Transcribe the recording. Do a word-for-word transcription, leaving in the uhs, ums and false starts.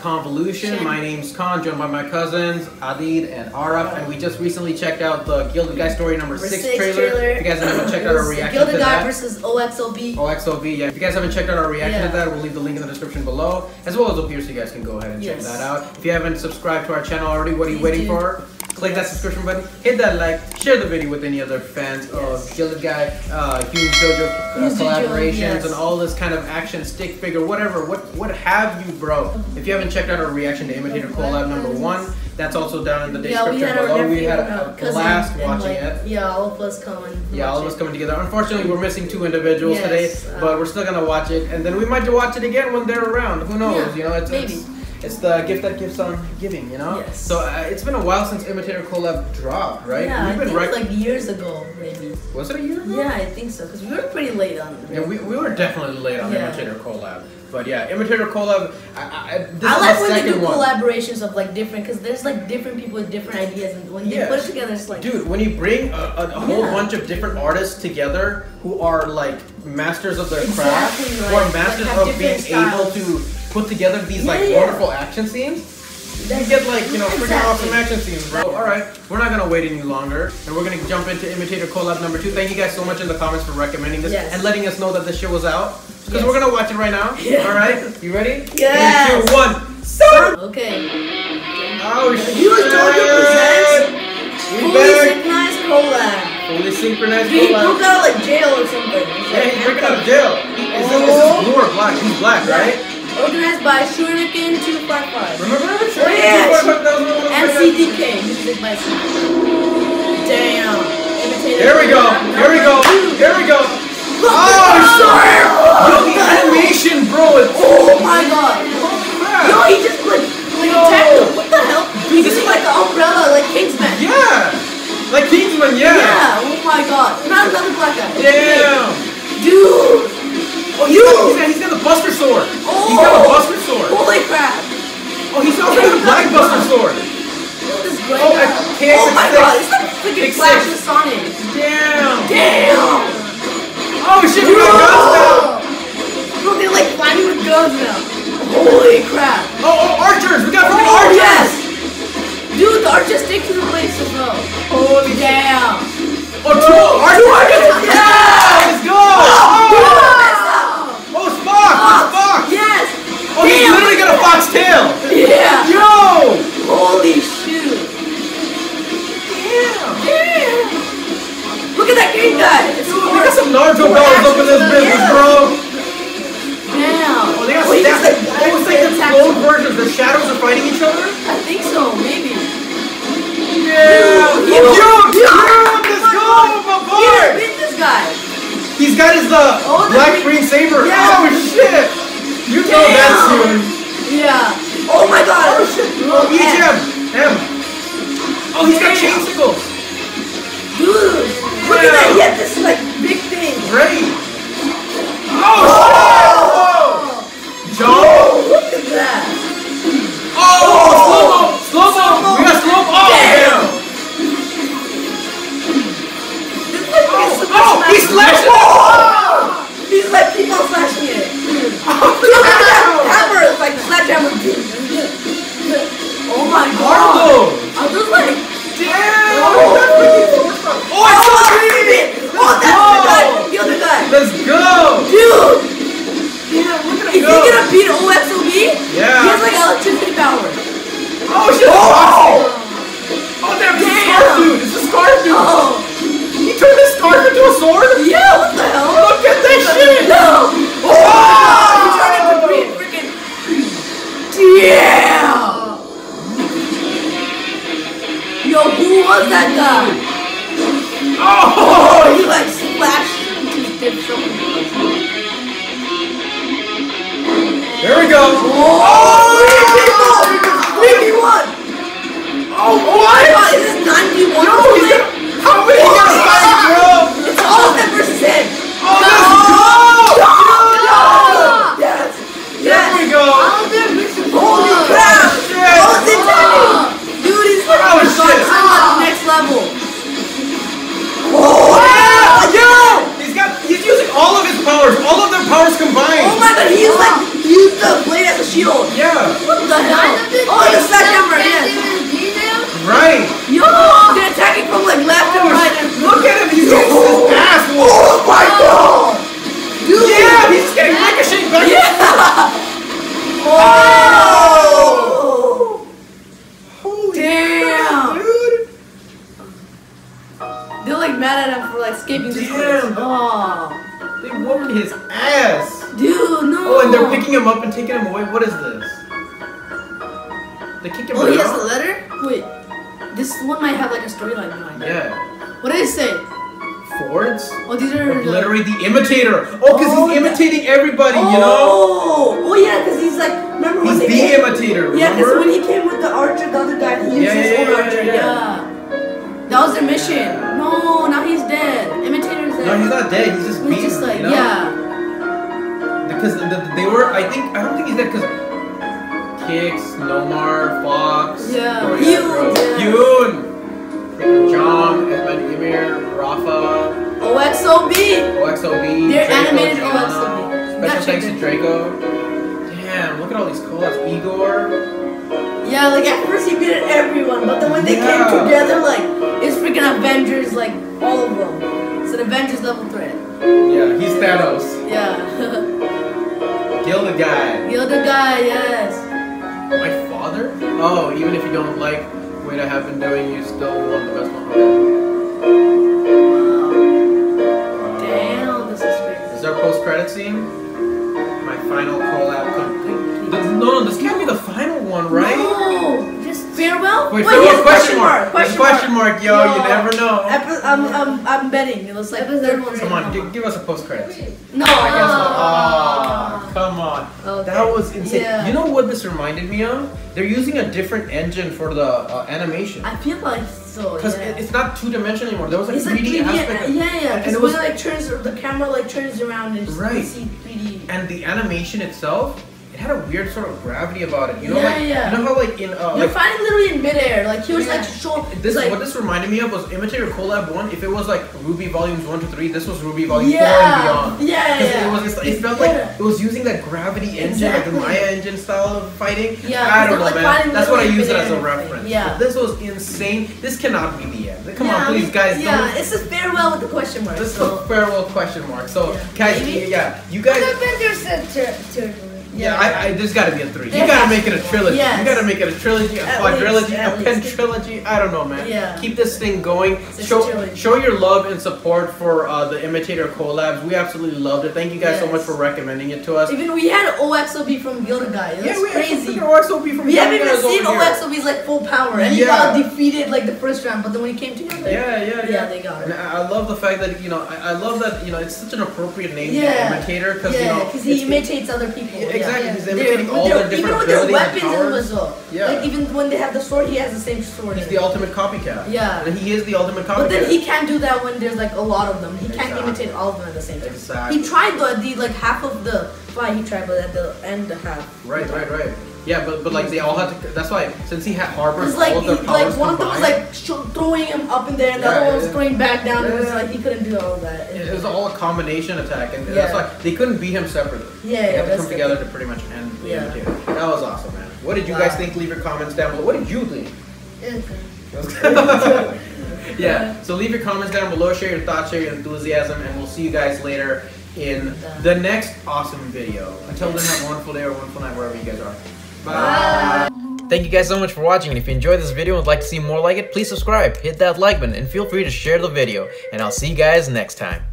Convolution. Shin. My name's Khan, joined by my cousins, Adid and Araf, and we just recently checked out the Gilded Guy story number six trailer. trailer. If you guys haven't checked out our reaction Gilded to Guy that. versus O X O B. O X O B, yeah. If you guys haven't checked out our reaction yeah. to that, we'll leave the link in the description below, as well as up here so you guys can go ahead and yes. check that out. If you haven't subscribed to our channel already, what are you Please waiting do. for? Click that subscription button, hit that like, share the video with any other fans yes. of Gilded Guy, uh, Hyun's Dojo uh, collaborations, yes. and all this kind of action, stick figure, whatever, what what have you, bro. If you haven't checked out our reaction to Imitator Collab number one, that's also down in the description yeah, below. We had a blast watching like, it. Yeah, all of us coming. Yeah, all of us coming together. Unfortunately, we're missing two individuals yes, today, uh, but we're still gonna watch it, and then we might watch it again when they're around. Who knows? Yeah, you know, it's maybe. It's, It's the gift that keeps on giving, you know? Yes. So uh, it's been a while since Imitator Collab dropped, right? Yeah, We've been I think like years ago, maybe. Was it a year ago? Yeah, I think so, because we were pretty late on it. Yeah, we, we were definitely late on yeah. Imitator Collab. But yeah, Imitator Collab, I, I, this I like is when they do one. collaborations of like different, because there's like different people with different ideas, and when yes. they put it together, it's like... Dude, when you bring a, a, a whole yeah. bunch of different artists together who are like masters of their craft, exactly right. who are masters like, of being styles. able to put together these yeah, like yeah. wonderful action scenes, you get like, you know, exactly. pretty awesome action scenes, right? So, alright, we're not going to wait any longer, and we're going to jump into Imitator Collab number two. Thank you guys so much in the comments for recommending this yes. and letting us know that this shit was out, because yes. we're going to watch it right now. Yeah. Alright, you ready? Yeah. Two, one, start! Okay. Oh shit! Hyun's Dojo presents Fully Synchronized Collab. Fully Synchronized Collab. He broke out like jail or something. Yeah, he's breaking out of jail. Is this blue or black? He's black, right? Organized by Shuriken two five five. Remember that? Oh, yeah. And C D K. Music by C D K. Damn. Imitator. Here we go. Here we go. Here we go. Oh, I'm sorry. Yo, the animation, bro. It's oh my god. Holy crap. Yo, he just like, like attacked him. What the hell? He's using like an umbrella, like Kingsman. Yeah. Like Kingsman, yeah. Yeah. Oh my god. Not another black guy. Damn. Dude. Oh, you. He's got the Buster Sword. Oh. He's got a Buster Sword. Holy crap. Oh, he's also got a Black Buster Sword. This oh, oh my six. god. It's like a freaking Flash of Sonic. Damn. Damn. Oh, shit. You got guns now. Bro, they're like flying with guns now. Holy crap. Oh, oh, archers. We got freaking oh, archers. Yes. Dude, the archers stick to the place as well. Holy damn. Oh, two oh, archers. Two archers. Yeah. Let's go. Oh, oh, he's damn, literally got a fox tail! Yeah! Yo! Holy shoot! Damn! Damn! Look at that green guy! Dude, we got some Naruto dogs up in this business, bro! Damn! Oh, they got oh, stacked! Like, oh, it's like the old versions, the shadows are fighting each other? I think so, maybe. Yeah! Yo! Yo! Yo! Let's go! My boy! Here, beat this guy! He's got his uh, oh, black green saber! Yeah. Oh, shit! You know damn. That's you. Yeah. Oh my god. Oh shit. Oh, E G M. M. M. Oh, he's damn. Got chainsicles. Dude. Look yeah. at that. He had this like big thing. Great. Oh, oh. shit. Whoa. Joe. Whoa, look at that. Oh. oh. Slow mo. Slow mo. Slow we got slow mo. Oh, damn. Damn. Like oh, oh. Smash. He slashed it. Oh. He's like people slashing it. Look at that hammer! It's like sledgehammer. Oh my god! I was just like, damn! Oh, oh I saw it! Oh, that's the guy! You're the guy! Let's go! Dude! Yeah, we're gonna Is go. he gonna beat O X O B? Yeah! He has like electricity power. Oh shit! Oh! Oh damn, this scarf dude! It's a scarf dude! Oh. He turned his scarf into a sword? Yeah, what the hell? Look at that shit! No! Oh! Yeah! Yo, who was that guy? Oh! oh he like splashed into his dip something. There we go! Oh! oh three people! three v one! Oh, what? Oh my god, is this nine v one? No, he's got, how him! Aw. They warmed his ass! Dude, no! Oh, and they're picking him up and taking him away? What is this? They kicked him oh, right he has off. a letter? Wait. This one might have like a storyline behind it. Yeah. What did it say? Fords? Oh, these are... Obliterate the imitator! Oh, because oh, he's imitating yeah. everybody, oh. you know? Oh, yeah, because he's like... Remember he's when the he imitator, came? Yeah, because when he came with the archer, the other guy, he used yeah, his yeah, own yeah, archer. Yeah. yeah. That was their mission. No, now he's dead. Imitator's dead. No, he's not dead. He's just beaten. He's just like, you know? yeah. Because the, the, they were, I think, I don't think he's dead because Kix, Nomar, Fox, yeah. Hyun, Hyun, Jom, Edmund Ymir, Rafa, O X O B. O X O B. They're animated O X O B. Special thanks to Draco. Damn, look at all these collabs. Igor. Yeah, like at first he beat everyone, but then when they yeah. came together, like it's freaking Avengers, like all of them. It's an Avengers level threat. Yeah, he's Thanos. Yeah. Gilded Guy. Gilded Guy, yes. My father? Oh, even if you don't like what I have been doing, you still want the best one. Wow. Wow. Damn, this is crazy. Is there a post-credit scene? My final collab complete. No, no, this can't be the final one, right? No. Farewell? Wait, farewell? Yes, question mark. Question, question mark. mark, yo, no. you never know. I'm, I'm, I'm betting. It looks like the third one. Come on, give, give us a post-credits. No. I guess not. Oh, come on. Okay. That was insane. Yeah. You know what this reminded me of? They're using a different engine for the uh, animation. I feel like so, Because yeah. it, it's not two-dimensional anymore. There was like three D like, aspect. Yeah, yeah, yeah. And, and it was like turns, the camera like turns around and right. you see three D. And the animation itself, had a weird sort of gravity about it, you know, yeah, like yeah. you know how like in uh, you're like, fighting literally in midair, like he was yeah. like short. This like, what this reminded me of was Imitator Collab One. If it was like R W B Y Volumes One to Three, this was R W B Y Volume yeah. Four and beyond. Yeah, yeah. It was. It, it felt yeah. like it was using that gravity engine, exactly. like the Maya engine style of fighting. Yeah, I don't know, like man. That's what I use it as a reference. Yeah, but this was insane. This cannot be the end. Come yeah, on, please, guys. Yeah, don't... it's a farewell with a question mark. This so. is a farewell question mark. So, yeah. guys, Maybe? yeah, you guys. Yeah, I, I, there's got to be a three. You got to make it a trilogy. Yes. You got to make it a trilogy, a quadrilogy, a pentrilogy. I don't know, man. Yeah. Keep this thing going. Show, show your love and support for uh, the Imitator Collabs. We absolutely loved it. Thank you guys yes. so much for recommending it to us. Even we had O X O B from Gilded Guy. That's yeah, we crazy. Had O X O B from we haven't even seen O X O B's like full power, and yeah. he got defeated like the first round. But then when he came together, yeah, yeah, yeah, yeah they got it. And I love the fact that you know, I, I love that you know, it's such an appropriate name, yeah. Imitator, because yeah, you know, because he imitates other people. Yeah. Exactly, he's yeah. imitating they're, all they're, their different abilities and powers. Even with their weapons in Mazul. Yeah. Like even when they have the sword, he has the same sword. He's the ultimate copycat. Yeah. And he is the ultimate copycat. But then he can't do that when there's like a lot of them. He exactly. can't imitate all of them at the same time. Exactly. He tried the, the like half of the fight, he tried but at the end the half. Right, right, right. Yeah, but but like they all had to. That's why since he had harbors like, all of their powers like one combined, of them was like throwing him up in there, and the yeah, other one was yeah, throwing back down. Yeah. And it was like he couldn't do all that. It, it was all a combination attack, and yeah. that's why they couldn't beat him separately. Yeah, they had yeah, to come together to pretty much end the yeah. game. That was awesome, man. What did you wow. guys think? Leave your comments down below. What did you think? Okay. yeah. So leave your comments down below. Share your thoughts. Share your enthusiasm, and we'll see you guys later in the next awesome video. Until then, have a wonderful day or wonderful night wherever you guys are. Bye. Thank you guys so much for watching, and if you enjoyed this video and would like to see more like it, please subscribe, hit that like button, and feel free to share the video, and I'll see you guys next time.